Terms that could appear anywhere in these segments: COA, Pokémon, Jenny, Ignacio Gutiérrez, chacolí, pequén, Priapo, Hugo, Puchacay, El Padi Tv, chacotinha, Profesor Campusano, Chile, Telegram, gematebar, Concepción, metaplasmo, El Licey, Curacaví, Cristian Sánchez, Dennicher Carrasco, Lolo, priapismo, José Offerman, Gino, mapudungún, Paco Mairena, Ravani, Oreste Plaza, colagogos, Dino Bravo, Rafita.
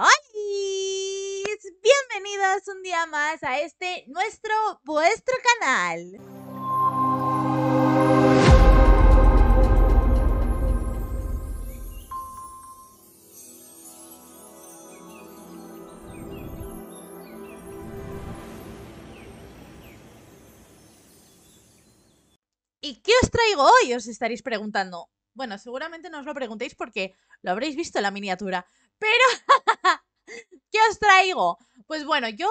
¡Hola! Bienvenidos un día más a este, vuestro canal. ¿Y qué os traigo hoy? Os estaréis preguntando. Bueno, seguramente no os lo preguntéis porque lo habréis visto en la miniatura. Pero, ¿qué os traigo? Pues bueno, yo,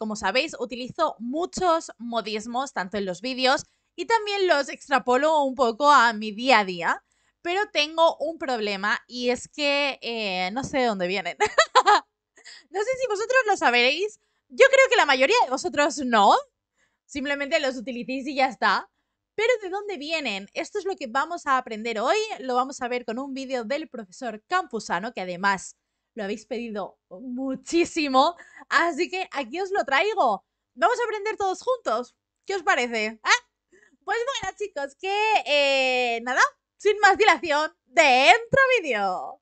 como sabéis, utilizo muchos modismos, tanto en los vídeos, y también los extrapolo un poco a mi día a día. Pero tengo un problema, y es que no sé de dónde vienen. No sé si vosotros lo sabréis. Yo creo que la mayoría de vosotros no. Simplemente los utilicéis y ya está. Pero ¿de dónde vienen? Esto es lo que vamos a aprender hoy. Lo vamos a ver con un vídeo del profesor Campusano, que además lo habéis pedido muchísimo. Así que aquí os lo traigo. Vamos a aprender todos juntos. ¿Qué os parece? ¿Ah? Pues bueno, chicos, que nada, sin más dilación, ¡dentro vídeo!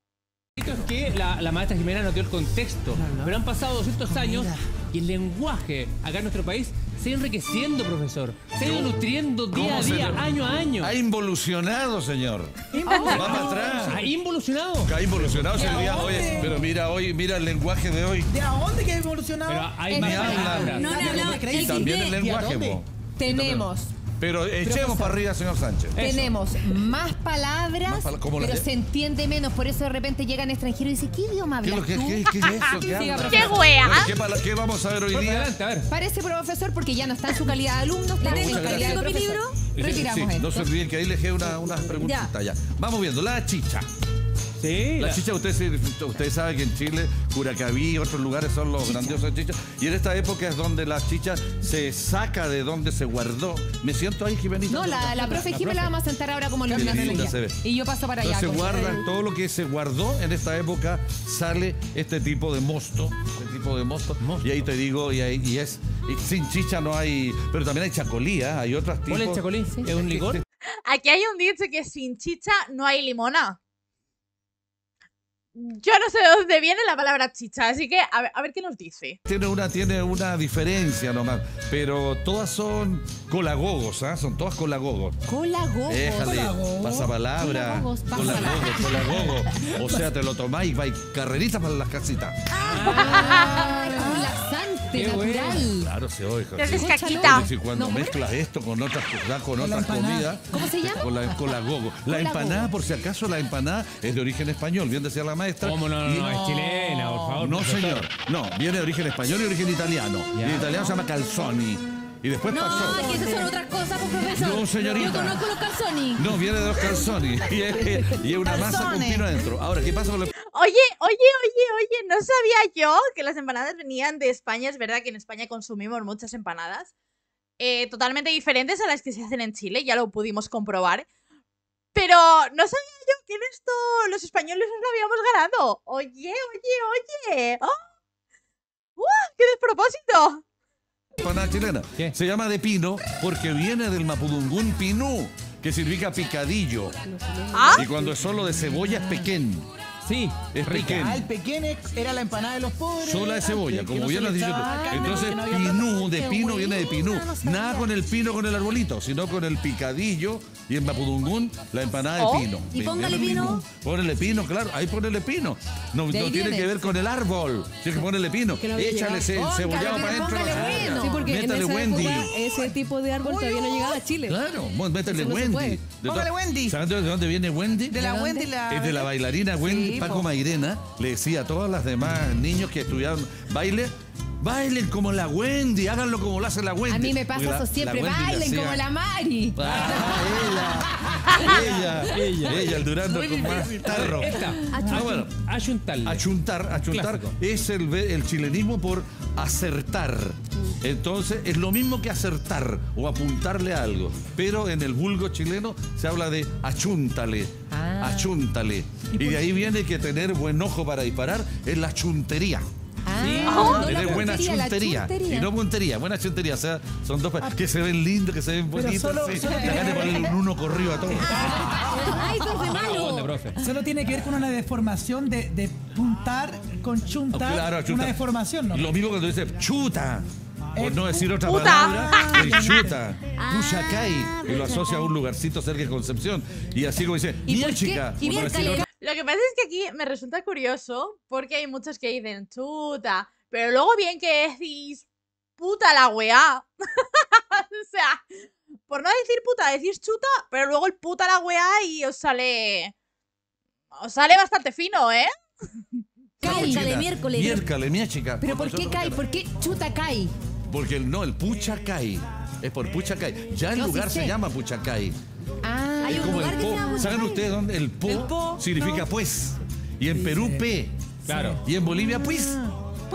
Es que la maestra Jimena nos dio el contexto, no. Pero han pasado 200 años y el lenguaje acá en nuestro país se ha enriqueciendo, profesor. Se ha ido nutriendo día a día, año a año. Ha involucionado, señor. Va para atrás. Ha involucionado. Ha involucionado. Oye, pero mira hoy, mira el lenguaje de hoy. ¿De a dónde que ha evolucionado? Pero hay más palabras. No, también el lenguaje. Tenemos. Pero echemos para arriba, señor Sánchez. Tenemos más palabras, pero se entiende menos. Por eso de repente llegan extranjeros y dicen, ¿qué idioma hablas tú? ¿Qué es eso? ¡Qué hueá! ¿Qué vamos a ver hoy día? Parece profesor porque ya no está en su calidad de alumno. Está en su calidad de libro. Retiramos esto. No se olviden que ahí les dejé unas preguntitas ya. Vamos viendo. La chicha. Sí. La chicha, ustedes saben que en Chile, Curacaví y otros lugares son los grandiosos chichas. Y en esta época es donde la chicha se saca de donde se guardó. Me siento ahí, Jimenita. No, la profe Jimena la vamos a sentar ahora como en la galería. Y yo paso para allá. Se guarda todo lo que se guardó en esta época, sale este tipo de mosto. Y ahí te digo, y sin chicha no hay. Pero también hay chacolía, hay otras tipos. ¿Cuál es chacolí? ¿Es un licor? Aquí hay un dicho que sin chicha no hay limona. Yo no sé de dónde viene la palabra chicha, así que a ver qué nos dice. Tiene una diferencia nomás, pero todas son colagogos, ¿ah? Son todas colagogos. Colagogos. Déjale, pasapalabra. Colagogos. O sea, te lo tomáis y vais carreriza para las casitas. Relaxante, natural. Claro, se oye. Es caquita. Y cuando mezclas esto con otras cosas, con otras comidas. ¿Cómo se llama? Colagogos. La empanada, por si acaso, la empanada es de origen español, bien decía la maestra. ¿Cómo no? No, es chilena, por favor. No, señor. No, viene de origen español y origen italiano. Y el italiano se llama calzoni. Y después pasó. No, que esas son otras cosas, profesor. No, señorita. Yo conozco los calzoni. No, viene de los calzoni. Y es una masa con pino adentro. Ahora, ¿qué pasa con los... Oye, no sabía yo que las empanadas venían de España. Es verdad que en España consumimos muchas empanadas totalmente diferentes a las que se hacen en Chile, ya lo pudimos comprobar. Pero no sabía yo que en esto los españoles nos lo habíamos ganado. Oye. ¡Oh! ¡Qué despropósito! Empanada chilena. ¿Qué? Se llama de pino porque viene del mapudungún pinú, que significa picadillo. ¿Ah? Y cuando es solo de cebolla es pequén. Sí, es pequén. El pequén era la empanada de los pobres. Sola de cebolla, como bien lo has dicho tú. Entonces, pinú, de pino viene de pinú. Nada con el pino, con el arbolito, sino con el picadillo y en mapudungún, la empanada de pino. ¿Y póngale pino? Ponele pino, claro, ahí ponele pino. No tiene que ver con el árbol, tiene que ponerle pino. Échale cebollado para adentro. Sí, porque en esa época ese tipo de árbol todavía no llegaba a Chile. Claro, métele Wendy. Póngale Wendy. ¿Sabes de dónde viene Wendy? De la Wendy. Es de la bailarina Wendy. Paco Mairena le decía a todas las demás niños que estudiaban baile, bailen como la Wendy, háganlo como lo hace la Wendy. A mí me pasa eso siempre, bailen como la Mari. Ella, el Durando con más tarro. Bueno, achuntar es el chilenismo por acertar. Entonces, es lo mismo que acertar o apuntarle a algo, pero en el vulgo chileno se habla de achúntale. Achúntale. Y de ahí viene que tener buen ojo para disparar es la chuntería. Sí, oh, no, es buena chuntería. Y no puntería, buena chuntería. O sea, son dos que se ven lindos, que se ven bonitos. Solo, sí. Solo la gana ponerle un uno corrido a todos. ¡Ay, eso es malo! Solo tiene que ver con una deformación de puntar con chuntar. Claro, chuta. Una deformación, ¿no? Lo mismo cuando dice chuta. Por no decir otra palabra, el chuta, Puchacay, y lo asocia a un lugarcito cerca de Concepción. Y así como dice, bien chica. Lo que pasa es que aquí me resulta curioso, porque hay muchos que dicen chuta, pero luego bien que decís puta la weá. O sea, por no decir puta, decís chuta, pero luego el puta la weá y os sale bastante fino, ¿eh? Cay, de miércoles. Miércoles, mía chica. ¿Pero por qué cay? ¿Por qué chuta cay? Porque el Puchacay. Es por Puchacay. Ya el lugar se llama Puchacay. Ah, hay un lugar que se llama. ¿Saben ustedes dónde? El po significa pues. Y en Perú, pe. Claro. Y en Bolivia, pues.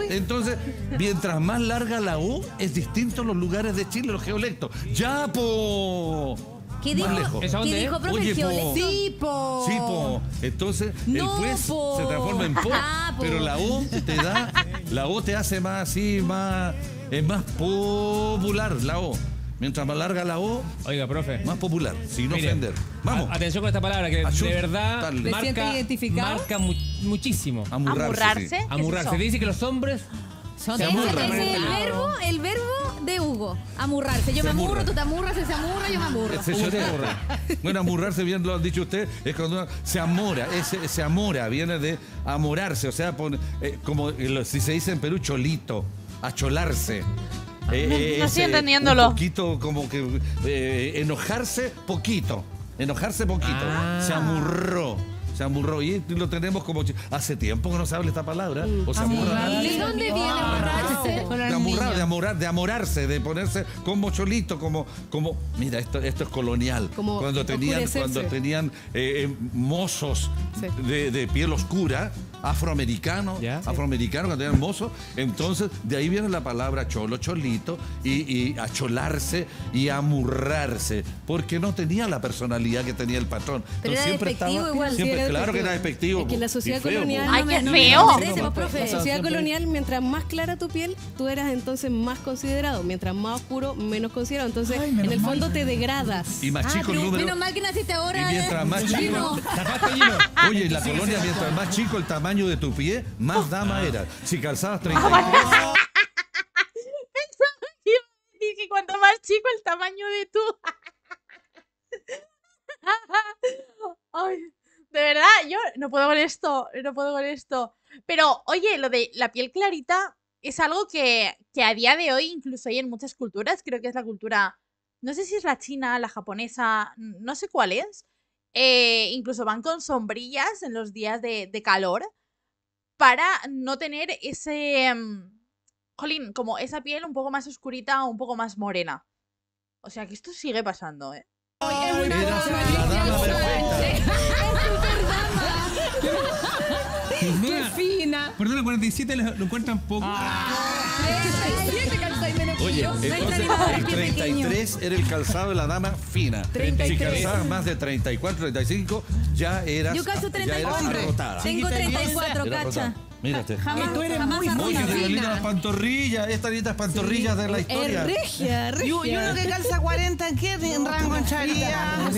Entonces, mientras más larga la O, es distinto los lugares de Chile, los geolectos. ¡Ya, po! ¿Qué dijo? ¿Qué dijo, profe? Oye, po. Sí, po. Sí, po. Entonces, no, el pues po se transforma en po, ah, po. Pero la O te da, la O te hace más así, más, es más popular la O. Mientras más larga la O, oiga, profe, más popular, sin mire, ofender. Vamos. Atención con esta palabra, que ayúd, de verdad marca muchísimo. Amurrarse. Sí. Amurrarse. Es dice que los hombres son se amurran. Es el verbo de Hugo. Amurrarse. Yo se me amurro, amurra. Tú te amurras, se amurra, yo me amurro. Se amurra. Bueno, amurrarse, bien lo han dicho usted, es cuando uno se amora. Se amora, viene de amorarse. O sea, como si se dice en Perú, cholito, acholarse. No estoy entendiéndolo. Un poquito, como que enojarse poquito. Enojarse poquito. Ah. Se amurró. Se amurró y lo tenemos como... Hace tiempo que no se habla esta palabra. O se amurra. ¿De dónde viene amurrarse? De amurrar, de amorar, de amorarse, de ponerse como cholito, como mira, esto es colonial. Como cuando tenían mozos, sí, de piel oscura, afroamericanos, yeah, afroamericanos, cuando eran mozos, entonces de ahí viene la palabra cholo, cholito, y acholarse y amurrarse, porque no tenía la personalidad que tenía el patrón. Pero entonces, siempre estaba igual. Siempre, claro que era despectivo. Es que la sociedad colonial... ¡Ay, qué feo! La sociedad colonial, mientras más clara tu piel, tú eras entonces más considerado. Mientras más oscuro, menos considerado. Entonces, ay, en el fondo te degradas. Y más chico el número... Menos mal que naciste ahora. Y mientras más chico... Oye, en la colonia, mientras más chico el tamaño de tu pie, más dama era. Si calzabas 30... Y que cuanto más chico el tamaño de tu... Ay... De verdad, yo no puedo con esto, no puedo con esto. Pero, oye, lo de la piel clarita es algo que a día de hoy incluso hay en muchas culturas. Creo que es la cultura, no sé si es la china, la japonesa, no sé cuál es. Incluso van con sombrillas en los días de calor para no tener ese, jolín, como esa piel un poco más oscurita o un poco más morena. O sea que esto sigue pasando, ¿eh? Mira, qué fina. Perdón, 47 lo encuentran poco. Oye, entonces el 33 era el calzado de la dama fina. 33. Si calzabas más de 34, 35, ya eras. Yo calzo 34. Tengo 34, cacha. Mírate. Jamás, tú eres jamás muy fina. Oye, de las pantorrillas, estas nietas pantorrillas, sí, de la historia. Regia, regia. Y uno que calza 40, ¿en qué rango entraría?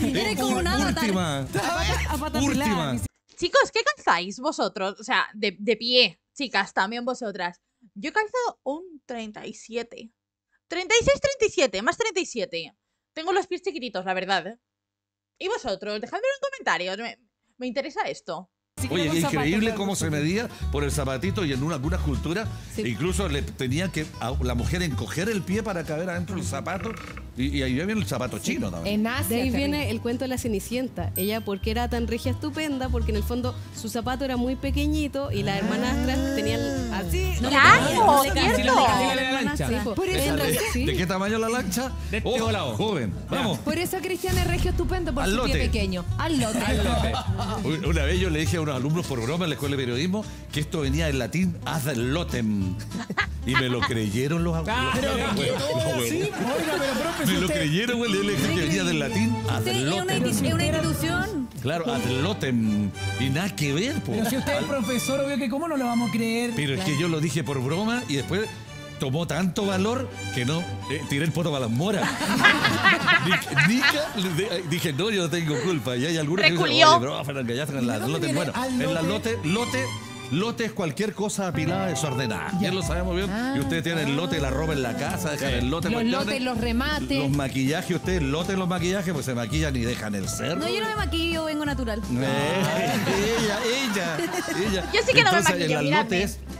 Eres como una última. Última. Chicos, ¿qué calzáis vosotros? O sea, de pie, chicas, también vosotras. Yo calzo un 37. 36, 37, más 37. Tengo los pies chiquititos, la verdad. ¿Y vosotros? Dejadme en comentarios. Me interesa esto. Sí, oye, es increíble cómo se medía por el zapatito y en algunas culturas, sí, incluso le tenía que a la mujer encoger el pie para caber adentro del zapato y ahí viene el zapato, sí, chino también. En Asia, de ahí viene el cuento de la Cenicienta. Ella, porque era tan regia estupenda, porque en el fondo su zapato era muy pequeñito y las hermanastras tenían así. ¡Claro! ¡Cierto! ¿De qué tamaño la lancha? De este volado, joven. Vamos. Por eso Cristian es regio estupendo, por su pie pequeño. Al lote. Una vez yo le dije a unos alumnos por broma en la escuela de periodismo que esto venía del latín ad lotem. Y me lo creyeron los abuelos. Me lo creyeron, güey. Le dije que venía del latín ad lotem. Es una institución. Claro, atlotem. Y nada que ver, po. Pero si usted es profesor, obvio que cómo no lo vamos a creer. Pero claro, es que yo lo dije por broma y después tomó tanto valor que no, tiré el poto para las moras. Dije, no, yo no tengo culpa. Y hay algunos que dicen, oye, bro, en las lotes. Bueno, en las lotes, lote es cualquier cosa apilada, desordenada. Ya lo sabemos bien. Y ustedes tienen el lote, la ropa en la casa, dejan el lote. Los lotes, los remates. Los maquillajes, ustedes loten los maquillajes, pues se maquillan y dejan el cerdo. No, yo no me maquillo, vengo natural. Ella. Yo sí que no me maquillo, mira.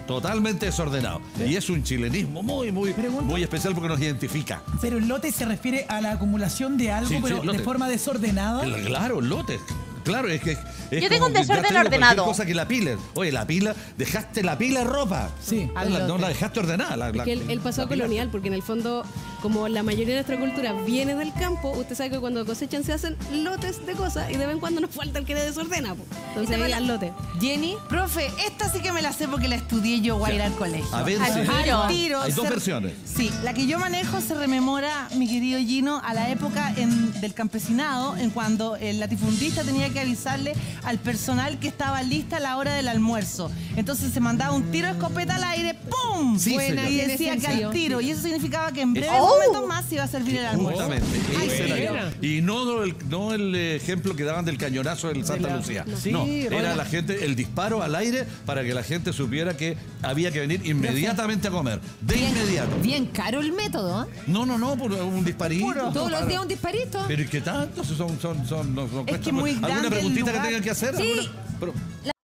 Totalmente desordenado. Y es un chilenismo muy especial porque nos identifica. Pero el lote se refiere a la acumulación de algo, sí, pero sí, de forma desordenada. Claro, lote. Claro, es que... Es yo tengo un desorden ordenado. Cosa que la pila. Oye, la pila, dejaste la pila de ropa. Sí. No la dejaste ordenada. El pasado colonial, porque en el fondo, como la mayoría de nuestra cultura viene del campo, usted sabe que cuando cosechan se hacen lotes de cosas y de vez en cuando nos falta el que le desordena. Po. Entonces ahí al lote. Jenny, profe, esta sí que me la sé porque la estudié yo guaira al colegio. A ver, hay dos versiones. Sí, la que yo manejo se rememora, mi querido Gino, a la época del campesinado, en cuando el latifundista tenía que avisarle al personal que estaba lista a la hora del almuerzo. Entonces se mandaba un tiro de escopeta al aire, ¡pum! Sí, buena, y decía que al tiro. Y eso significaba que en breve momentos más se iba a servir el almuerzo. Justamente. Y no el ejemplo que daban del cañonazo del Santa Lucía. Sí, no, era la gente, el disparo al aire para que la gente supiera que había que venir inmediatamente a comer. De inmediato. Bien caro el método, ¿eh? No, por un disparito. Todos los días un disparito. Pero ¿y qué tanto? Son es que muy grande. ¿Alguna preguntita que tengan que hacer? Sí.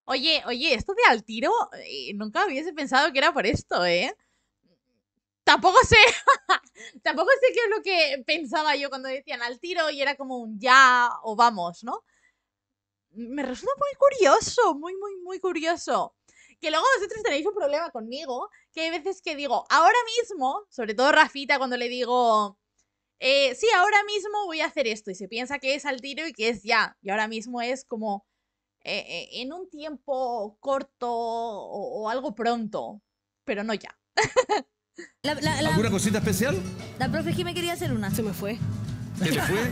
Oye, esto de al tiro, nunca hubiese pensado que era por esto, ¿eh? Tampoco sé qué es lo que pensaba yo cuando decían al tiro y era como un ya o vamos, ¿no? Me resulta muy curioso, muy curioso. Que luego vosotros tenéis un problema conmigo, que hay veces que digo, ahora mismo, sobre todo Rafita cuando le digo... sí, ahora mismo voy a hacer esto. Y se piensa que es al tiro y que es ya. Y ahora mismo es como en un tiempo corto o algo pronto. Pero no ya. ¿Alguna cosita especial? La profe Jimena quería hacer una. Se me fue. ¿Se me fue?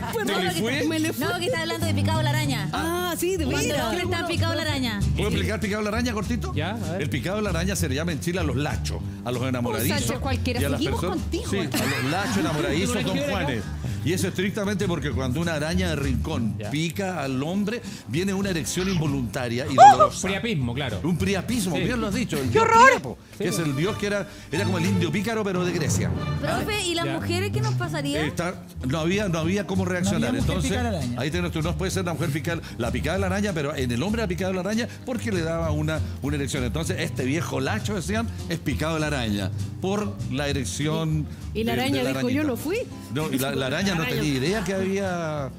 No, que está hablando de picado la araña. Ah, sí, de picado. ¿Qué está picado la araña? ¿Puedo explicar picado la araña, cortito? Ya, a ver. El picado de la araña se le llama en Chile a los lachos, a los enamoradizos. Sánchez, cualquiera. Y a las personas, sí, a los lachos, enamoradizos, don Juanes. Y eso estrictamente porque cuando una araña de rincón pica al hombre, viene una erección involuntaria y dolorosa. Priapismo, claro. Un priapismo, bien lo has dicho. ¡Qué horror! Priapo, que es el dios que era como el indio pícaro, pero de Grecia. Profe, ¿y las mujeres qué nos pasaría? No había cómo reaccionar. No había entonces, ahí tenemos, no puede ser la mujer picada, la picada de la araña, pero en el hombre la picada de la araña porque le daba una erección. Entonces, este viejo lacho, decían, es picado de la araña por la erección. Y la araña de la dijo, yo no fui. No, y la araña no tenía idea que había...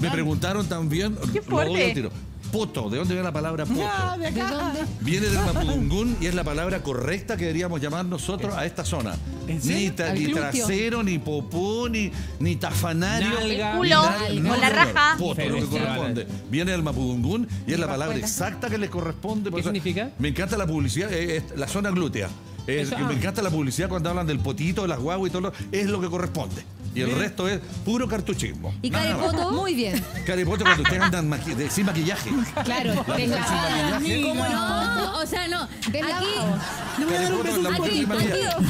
Me preguntaron también... ¡Qué fuerte! Poto, ¿de dónde viene la palabra poto? No, ¿de dónde? Viene del mapudungún y es la palabra correcta que deberíamos llamar nosotros a esta zona. Ni trasero, ni popó, ni tafanario. Nalga, culo, con la raja. Poto, lo que corresponde. Viene del mapudungún y es la palabra exacta que le corresponde. ¿Qué significa? Me encanta la publicidad, es la zona glútea. Me encanta la publicidad cuando hablan del potito, de las guaguas y todo. Es lo que corresponde. Y el resto es puro cartuchismo. ¿Y caripoto? Muy bien. Caripoto cuando ustedes andan sin maquillaje. Claro.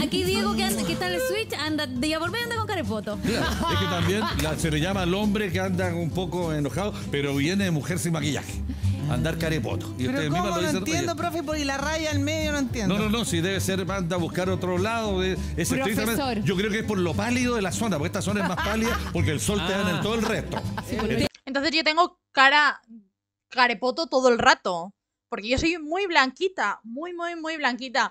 Aquí Diego, que está en el switch, anda de ya volver anda con caripoto. Claro, es que también se le llama al hombre que anda un poco enojado, pero viene de mujer sin maquillaje. Andar carepoto. Y pero ¿cómo lo entiendo, profe? Porque la raya al medio no entiendo. No, si debe ser, anda a buscar otro lado. Profesor. Yo creo que es por lo pálido de la zona, porque esta zona es más pálida porque el sol te da en todo el resto. Sí, entonces yo tengo carepoto todo el rato, porque yo soy muy blanquita, muy blanquita.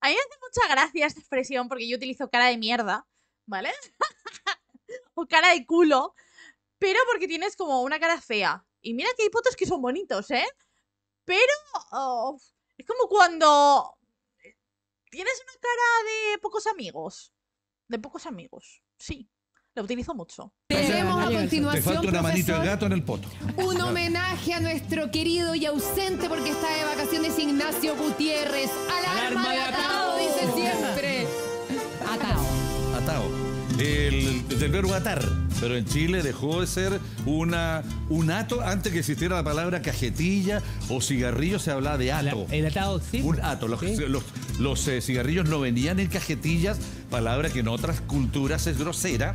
A mí me hace mucha gracia esta expresión porque yo utilizo cara de mierda, ¿vale? O cara de culo, pero porque tienes como una cara fea. Y mira que hay potos que son bonitos, ¿eh? Pero es como cuando tienes una cara de pocos amigos. Sí. Lo utilizo mucho. Tenemos a continuación, te falta una manita de gato en el poto. Un homenaje a nuestro querido y ausente, porque está de vacaciones, Ignacio Gutiérrez. ¡Alarma de atao! Dice siempre. Atao. Atao. Del verbo atar. pero en Chile dejó de ser un ato. Antes que existiera la palabra cajetilla o cigarrillo, se hablaba de ato. El atado, sí. Un ato. Los cigarrillos no venían en cajetillas, palabra que en otras culturas es grosera.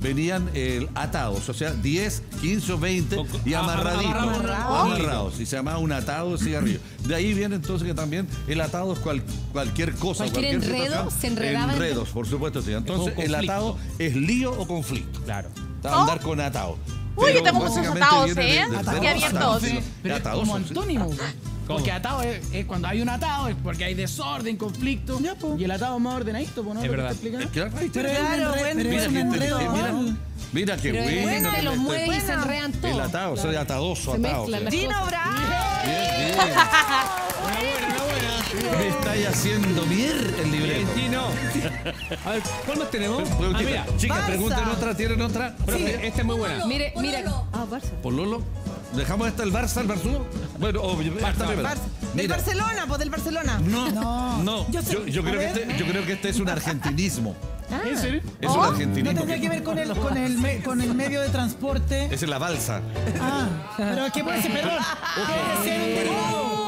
Venían atados, o sea, 10, 15 o 20 y amarraditos. Amarrados. Y se llamaba un atado de cigarrillo. De ahí viene entonces que también el atado es cualquier cosa. Cualquier enredo, se enredaba. Enredos, por supuesto. Sí. Entonces, el atado es lío o conflicto. Claro. Andar con atado. Uy, pero yo tengo muchos atados, ¿eh? Y abiertos. Pero como antónimo. Porque atado es cuando hay un atado, es porque hay desorden, conflicto. Ya, y el atado más ordenadito, ¿no? Es verdad. Claro, bueno. Mira que bueno. Se los mueven y se enredan todos. El atado, soy atadoso, atado. ¡Dino Bravo! Bien, bien. Una buena. Me estáis haciendo mierda el libreto. Dino. A ver, ¿cuál más tenemos? Chicas, pregunten otra, ¿tienen otra? Esta es muy buena. Mira. Ah, Barça. ¿Por Lolo? ¿Dejamos esta el Barça, el Barzudo? Bueno, obvio. Del Barcelona, pues del Barcelona. No. Yo creo que este es un argentinismo. ¿En serio? Es un argentinismo. No tendría que ver con el medio de transporte. Es la balsa. Ah, pero es que puede ser, perdón.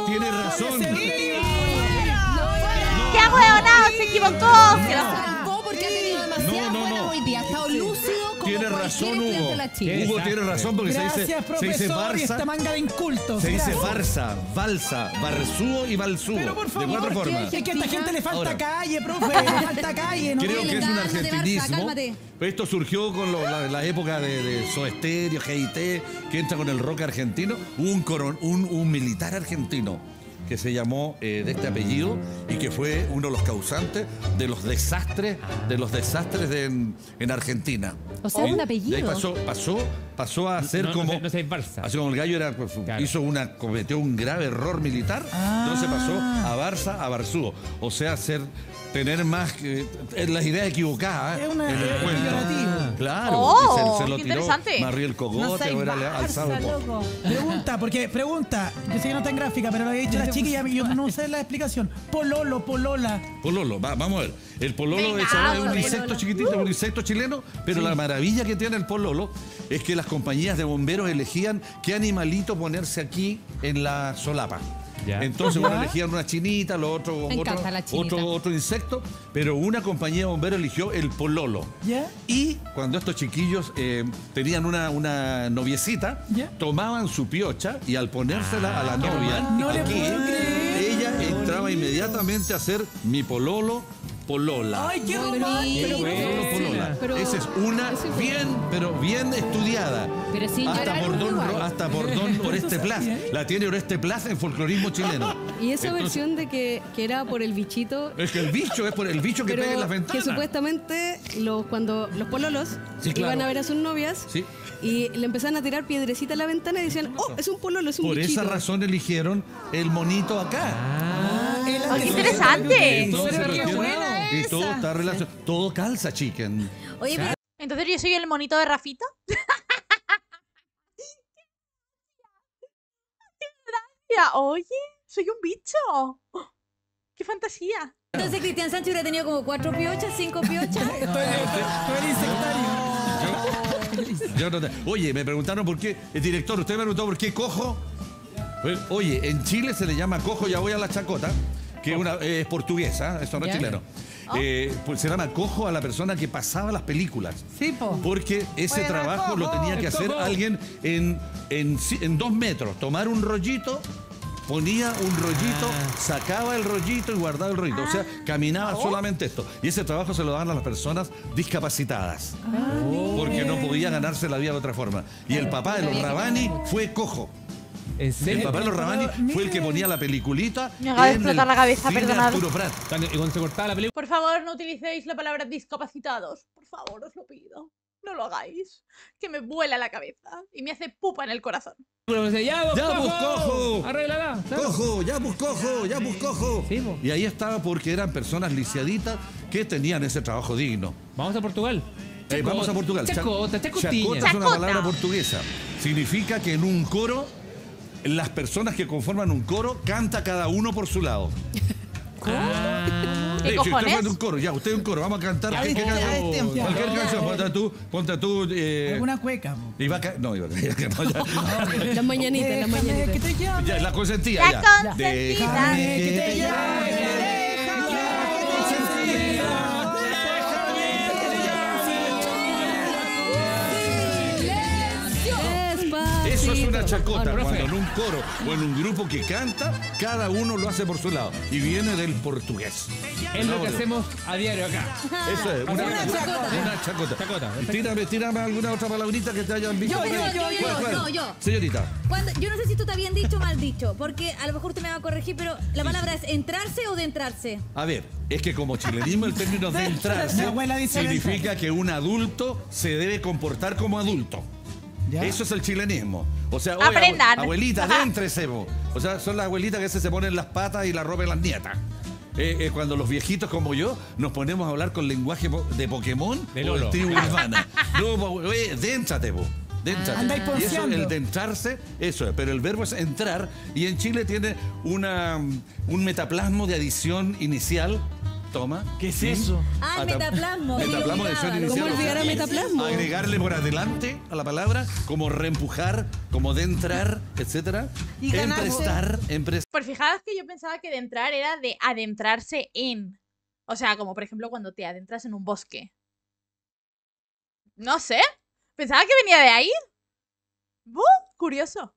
Tiene razón. ¡Qué ahueonado! ¡Se equivocó! Se la sacó porque ha tenido demasiada buena hoy día. Ha estado lúcido. Tiene razón, Hugo. Hugo tiene razón porque se dice Barça. Esta manga de incultos. Se dice Barça, Balsa, Barzúo y Balsúo. Pero por favor, de cuatro formas. Es que a esta gente le falta calle, profe. Le falta calle. No creo que es un argentinismo. Esto surgió con la época de Soesterio, GIT, que entra con el rock argentino. Hubo un militar argentino que se llamó de este apellido y que fue uno de los causantes de los desastres en Argentina. O sea, un apellido. De ahí pasó a ser así como el gallo era, pues, claro. Cometió un grave error militar, entonces pasó a Barça, a Barzúo. O sea, tener más las ideas equivocadas en el cuento. Claro, se lo tiró, marrió el cogote, ahora le ha alzado el coco. Pregunta, yo sé que no está en gráfica, pero lo había dicho la chica y yo no sé la explicación. Pololo, polola. Pololo, vamos a ver. El pololo es un insecto chiquitito, un insecto chileno, pero la maravilla que tiene el pololo es que las compañías de bomberos elegían qué animalito ponerse aquí en la solapa. Ya. Entonces, bueno, elegían una chinita, otro insecto, pero una compañía de bomberos eligió el pololo. ¿Ya? Y cuando estos chiquillos tenían una noviecita, ¿ya? Tomaban su piocha y al ponérsela a la novia, ella entraba inmediatamente a hacer mi pololo, polola. ¡Ay, qué romántico! Pero esa es una bien estudiada. Pero sí, hasta por don Oreste Plaza. La tiene Oreste Plaza en folclorismo chileno. Y esa versión de que era por el bichito. Es que el bicho es por el bicho que pega en las ventanas. Que supuestamente cuando los pololos iban a ver a sus novias y le empezaban a tirar piedrecita a la ventana y decían, ¡oh, es un pololo, es un bichito! Por esa razón eligieron el monito acá. ¡Ah, qué interesante! Y todo está relacionado. Todo calza, chicken. Oye, pero entonces yo soy el monito de Rafita. ¡Qué gracia! Oye, soy un bicho. ¡Qué fantasía! Entonces Cristian Sánchez hubiera tenido como 4 piochas, 5 piochas. Estoy insectario. Oye, me preguntaron por qué. El director, usted me preguntó por qué cojo. Oye, en Chile se le llama cojo, ya voy a la chacota. Que es portuguesa, eso no es chileno. Pues se llama cojo a la persona que pasaba las películas. Sí, po. Porque ese trabajo lo tenía que hacer alguien en 2 metros. Tomar un rollito, ponía un rollito, sacaba el rollito y guardaba el rollito. O sea, caminaba solamente esto. Y ese trabajo se lo daban a las personas discapacitadas. Porque no podía ganarse la vida de otra forma. Y el papá de los Ravani fue cojo. El papá de los Ravani fue el que ponía la peliculita. Me acaba de explotar la cabeza, perdonad. Cuando se cortaba la película. Por favor, no utilicéis la palabra discapacitados. Por favor, os lo pido. No lo hagáis. Que me vuela la cabeza y me hace pupa en el corazón. ¡Ya buscojo! ¡Arréglala! ¡Cojo! ¡Ya buscojo! ¡Ya buscojo! Y ahí estaba porque eran personas lisiaditas que tenían ese trabajo digno. Vamos a Portugal. Vamos a Portugal. Chacota, chacotinha. Chacota es una palabra portuguesa. Significa que en un coro las personas que conforman un coro canta cada uno por su lado. ¿Cómo? ¿Qué cojones? Usted un coro, ya, usted un coro. Vamos a cantar. Cualquier canción, ponte tú. Alguna cueca. Iba a cantar. La mañanita. Que te llame. Ya, la consentía. La consentida. Que te llame. Eso es una chacota, cuando en un coro o en un grupo que canta, cada uno lo hace por su lado. Y viene del portugués. Es lo que hacemos a diario acá. Eso es, una chacota. Tírame alguna otra palabrita que te hayan visto. Yo. Señorita. Yo no sé si tú te habían dicho o mal dicho, porque a lo mejor usted me va a corregir, pero la palabra es entrarse o de entrarse. A ver, es que como chilenismo el término de entrarse significa que un adulto se debe comportar como adulto. ¿Ya? Eso es el chilenismo. O sea, abuelita, déntrese. O sea, son las abuelitas que se ponen las patas y la roben las nietas. Cuando los viejitos como yo nos ponemos a hablar con lenguaje de Pokémon de Lolo, o de tribu urbana. Déntrate, vos. Y eso, el de entrarse, eso es. Pero el verbo es entrar. Y en Chile tiene un metaplasmo de adición inicial. Toma. ¿Qué es eso? Ah, metaplasmo. Metaplasmo, edición inicial. ¿Cómo olvidar a metaplasmo? Agregarle por adelante a la palabra, como reempujar, como de entrar, etc. Y emprestar, emprestar. Pues fijaos que yo pensaba que de entrar era de adentrarse en. O sea, como por ejemplo cuando te adentras en un bosque. No sé. Pensaba que venía de ahí. Curioso.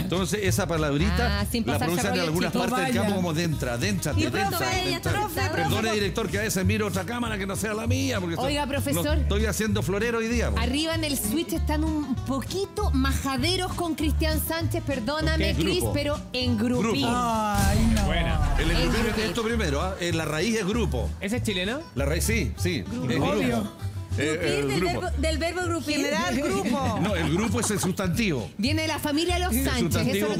Entonces esa palabrita la pronuncian en algunas partes del campo como dentra. Perdone, director, que a veces miro otra cámara que no sea la mía. Porque oiga, profesor, estoy haciendo florero hoy día. Arriba en el switch están un poquito majaderos con Cristian Sánchez. Perdóname, Cris, pero en grupín. Ay, no. Buena. Esto primero, la raíz es grupo. ¿Ese es chileno? La raíz, sí. Obvio. Del verbo grupir. Generar grupo. No, el grupo es el sustantivo. Viene de la familia Los Sánchez. Eso lo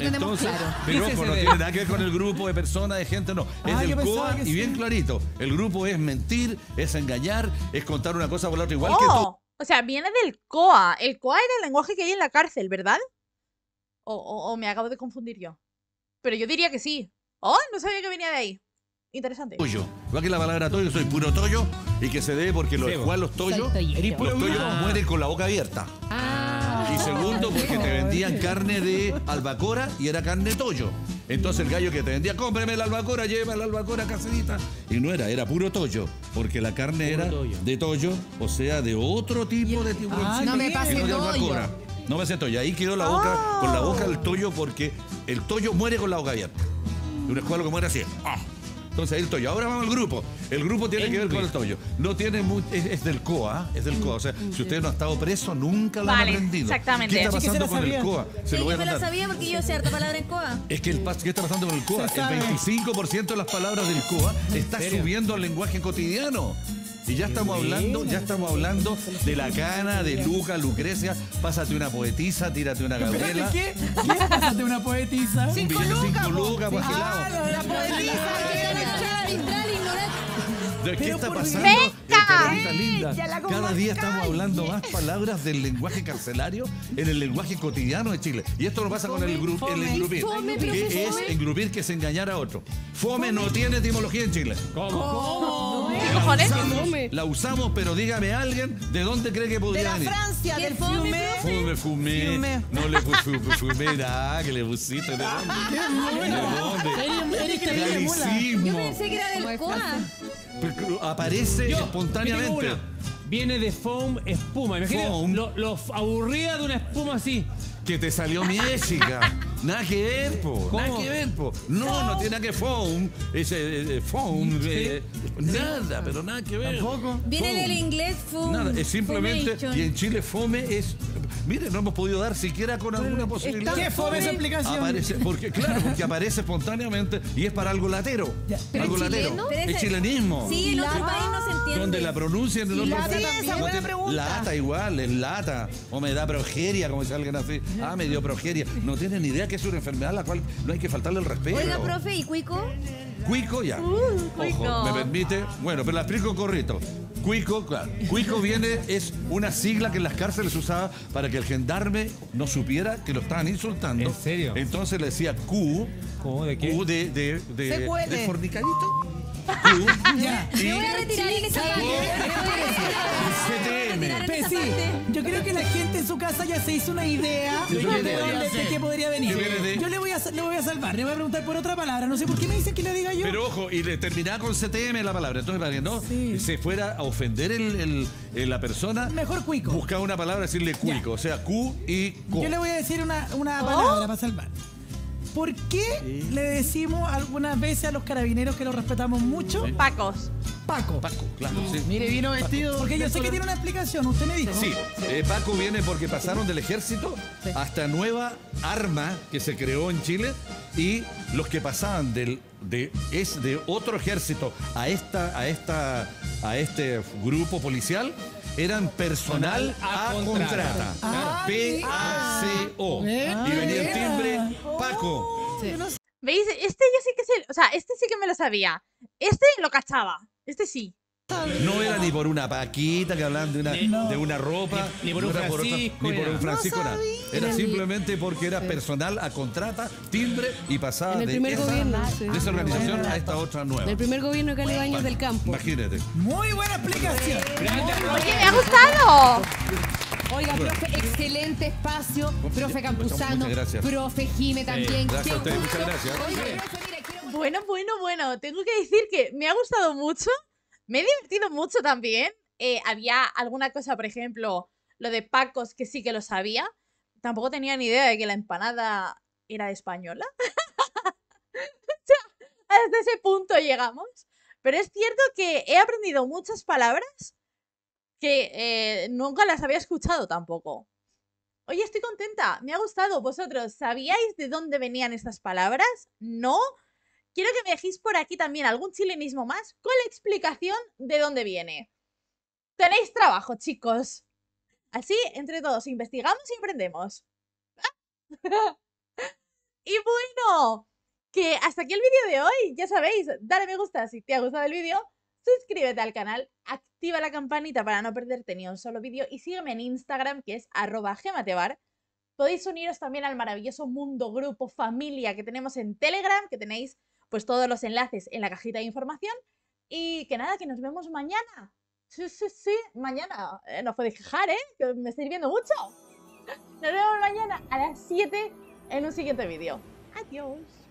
tenemos claro. Pero ojo, no tiene nada que ver con el grupo de personas, de gente, no. Es del COA y bien clarito. El grupo es mentir, es engañar, es contar una cosa por la otra igual que tú. O sea, viene del COA. El COA era el lenguaje que hay en la cárcel, ¿verdad? O me acabo de confundir yo. Pero yo diría que sí. Oh, no sabía que venía de ahí. Interesante. Toyo. Igual que la palabra toyo, soy puro toyo y que se debe porque los toyos mueren con la boca abierta. Y segundo, porque te vendían carne de albacora y era carne toyo. Entonces el gallo que te vendía, cómprame la albacora, llévame la albacora caserita. Y no era puro toyo, porque la carne era de toyo, o sea, de otro tipo de tiburoncito. No me pase toyo. No me hace toyo. Ahí quedó la boca, con la boca del toyo, porque el toyo muere con la boca abierta. Y un escualo que muere así. Entonces ahí el toyo. Ahora vamos al grupo. El grupo tiene que ver con el toyo. No tiene mucho. Es del COA, es del COA. O sea, si usted no ha estado preso, nunca lo han aprendido. Exactamente. ¿Qué está pasando con el COA? Yo lo sabía porque yo sé harta palabra en COA. Es que ¿qué está pasando con el COA? El 25% de las palabras del COA está subiendo al lenguaje cotidiano. Y ya estamos hablando de la cana, de Luca, Lucrecia. Pásate una poetisa, tírate una Gabriela. ¿Qué? Pásate una poetisa. 5 lucas, por aquel lado. La poetisa. ¿Qué está pasando? Linda. Cada día estamos hablando más palabras del lenguaje carcelario en el lenguaje cotidiano de Chile. Y esto lo pasa con el engrupir, que es engañar a otro. Fome no tiene etimología en Chile. ¿Cómo? La usamos, pero dígame alguien de dónde cree que podría venir. De la Francia, del fumé. No le fumé nada, que le pusiste. ¿De dónde? Yo pensé que era del COA. Aparece espontáneamente. Viene de foam, espuma. Imagínate lo aburrida de una espuma así. Que te salió miésica. Nada que ver, po. Nada que ver, po. No tiene nada que foam. Nada, pero nada que ver. ¿Tampoco? Viene del inglés foam. Nada, es simplemente. Fumation. Y en Chile fome es. Mire, no hemos podido dar siquiera con alguna posibilidad. ¿Qué fome esa aplicación? Aparece, porque aparece espontáneamente y es para algo latero. Es chilenismo. Sí, en otro país no se entiende. Donde la pronuncian en otro país. Lata igual, es lata. O me da progeria, como dice alguien así. Ah, me dio progeria. No tienen ni idea que es una enfermedad a la cual no hay que faltarle el respeto. Oiga, profe, ¿y cuico? Cuico, ya. Ojo, me permite. Bueno, pero la explico correcto. Cuico, claro. Cuico viene, es una sigla que en las cárceles usaba para que el gendarme no supiera que lo estaban insultando. ¿En serio? Entonces le decía Q. ¿Cómo? ¿De qué? Q de fornicadito. Me voy a retirar en esa parte. Pesí, yo creo que la gente en su casa ya se hizo una idea de qué podría venir. Yo le voy a salvar, le voy a preguntar por otra palabra. No sé por qué me dicen que la diga yo. Pero ojo, y le terminaba con CTM la palabra. Entonces, para que no se fuera a ofender la persona, mejor cuico. Buscaba una palabra, decirle cuico. O sea, Q y co. Yo le voy a decir una palabra para salvar. ¿Por qué le decimos algunas veces a los carabineros que los respetamos mucho? Pacos. Paco. Paco, claro. Sí. Mire, vino vestido. Porque yo sé que tiene una explicación, usted me dijo. Sí, Paco viene porque pasaron del ejército hasta nueva arma que se creó en Chile, y los que pasaban de otro ejército a este grupo policial eran personal a contrata. PACO. Y venía el timbre Paco. Sí. ¿Veis? Este yo sí que sé, o sea, este sí que me lo sabía. Este lo cachaba. Este sí. No era ni por una paquita que hablaban de una ropa, ni por un Francisco. No era simplemente porque era personal a contrata, timbre, y pasaba de esa organización a esta otra nueva. El primer gobierno que le daños del campo. Imagínate. Muy buena explicación. Oye, me ha gustado. Oiga, profe, excelente espacio. Profe Campusano, profe Jimé también. Gracias a ustedes, muchas gracias. Oiga, profe, mira, bueno. Tengo que decir que me ha gustado mucho. Me he divertido mucho también. Había alguna cosa, por ejemplo, lo de Pacos, que sí que lo sabía. Tampoco tenía ni idea de que la empanada era española. O sea, hasta ese punto llegamos. Pero es cierto que he aprendido muchas palabras que nunca las había escuchado tampoco. Oye, estoy contenta. Me ha gustado. ¿Vosotros sabíais de dónde venían estas palabras? No. Quiero que me dejéis por aquí también algún chilenismo más con la explicación de dónde viene. Tenéis trabajo, chicos. Así, entre todos, investigamos y aprendemos. Y bueno, que hasta aquí el vídeo de hoy. Ya sabéis, dale me gusta si te ha gustado el vídeo. Suscríbete al canal, activa la campanita para no perderte ni un solo vídeo. Y sígueme en Instagram, que es @gematebar. Podéis uniros también al maravilloso mundo, grupo, familia que tenemos en Telegram, que tenéis pues todos los enlaces en la cajita de información. Y que nada, que nos vemos mañana. Sí, mañana. No podéis quejar, ¿eh? Que me estáis viendo mucho. Nos vemos mañana a las 7 en un siguiente vídeo. Adiós.